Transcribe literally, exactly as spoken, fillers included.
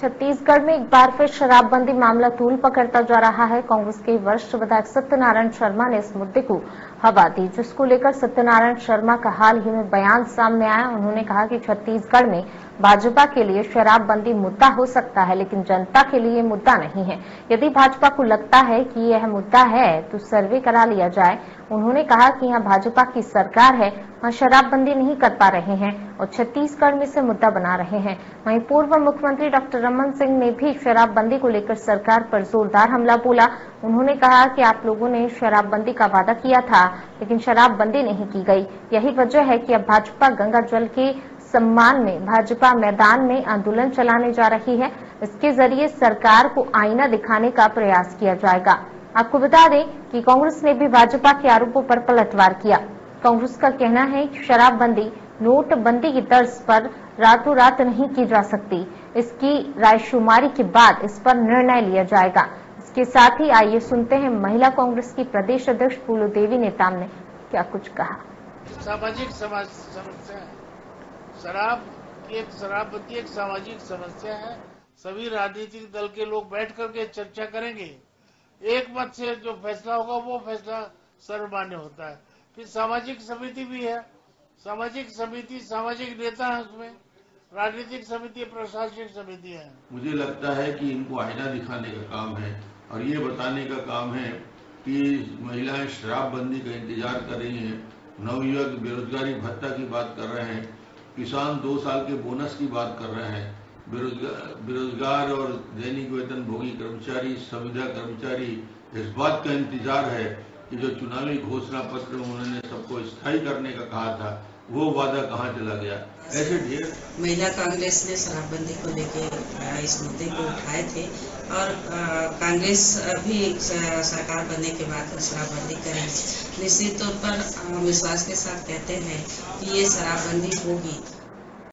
छत्तीसगढ़ में एक बार फिर शराबबंदी मामला तूल पकड़ता जा रहा है। कांग्रेस के वरिष्ठ विधायक सत्यनारायण शर्मा ने इस मुद्दे को हवा दी, जिसको लेकर सत्यनारायण शर्मा का हाल ही में बयान सामने आया। उन्होंने कहा कि छत्तीसगढ़ में भाजपा के लिए शराबबंदी मुद्दा हो सकता है, लेकिन जनता के लिए मुद्दा नहीं है। यदि भाजपा को लगता है कि यह मुद्दा है तो सर्वे करा लिया जाए। उन्होंने कहा कि यहाँ भाजपा की सरकार है, वहाँ शराबबंदी नहीं कर पा रहे हैं और छत्तीसगढ़ में इसे मुद्दा बना रहे हैं। वहीं पूर्व मुख्यमंत्री डॉक्टर रमन सिंह ने भी शराबबंदी को लेकर सरकार पर जोरदार हमला बोला। उन्होंने कहा कि आप लोगों ने शराबबंदी का वादा किया था, लेकिन शराबबंदी नहीं की गई। यही वजह है कि अब भाजपा गंगा जल के सम्मान में भाजपा मैदान में आंदोलन चलाने जा रही है। इसके जरिए सरकार को आईना दिखाने का प्रयास किया जाएगा। आपको बता दें कि कांग्रेस ने भी भाजपा के आरोपों पर पलटवार किया। कांग्रेस का कहना है कि शराबबंदी नोटबंदी की तर्ज पर रातों रात नहीं की जा सकती। इसकी रायशुमारी के बाद इस पर निर्णय लिया जाएगा। इसके साथ ही आइए सुनते हैं महिला कांग्रेस की प्रदेश अध्यक्ष फूलो देवी नेताम ने क्या कुछ कहा। सामाजिक समस्या है शराब की, एक शराबबंदी एक सामाजिक समस्या है। सभी राजनीतिक दल के लोग बैठ करके चर्चा करेंगे, एक मत से जो फैसला होगा वो फैसला सर्वमान्य होता है। फिर सामाजिक समिति भी है, सामाजिक समिति सामाजिक नेता है, उसमें राजनीतिक समिति प्रशासनिक समिति है। मुझे लगता है कि इनको आईना दिखाने का काम है और ये बताने का काम है कि महिलाएं शराबबंदी का इंतजार कर रही हैं, नवयुवक बेरोजगारी भत्ता की बात कर रहे हैं, किसान दो साल के बोनस की बात कर रहे हैं, बेरोजगार बेरोजगार और दैनिक वेतन भोगी कर्मचारी संविदा कर्मचारी। इस बात का इंतजार है कि जो चुनावी घोषणा पत्र में उन्होंने सबको स्थायी करने का कहा था वो वादा कहाँ चला गया। ऐसे ढेर महिला कांग्रेस ने शराबबंदी को लेकर इस मुद्दे को उठाए थे और कांग्रेस अभी सरकार बनने के बाद शराबबंदी करेगी। निश्चित तौर पर हम विश्वास के साथ कहते हैं कि ये शराबबंदी होगी।